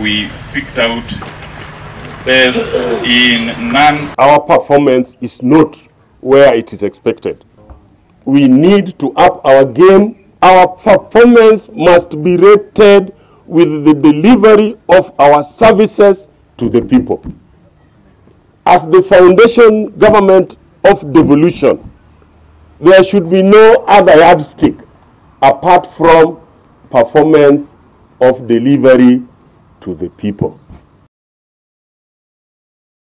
we picked out best in none. Our performance is not where it is expected. We need to up our game. Our performance must be rated with the delivery of our services to the people. As the foundation government of devolution, there should be no other yardstick apart from performance of delivery to the people.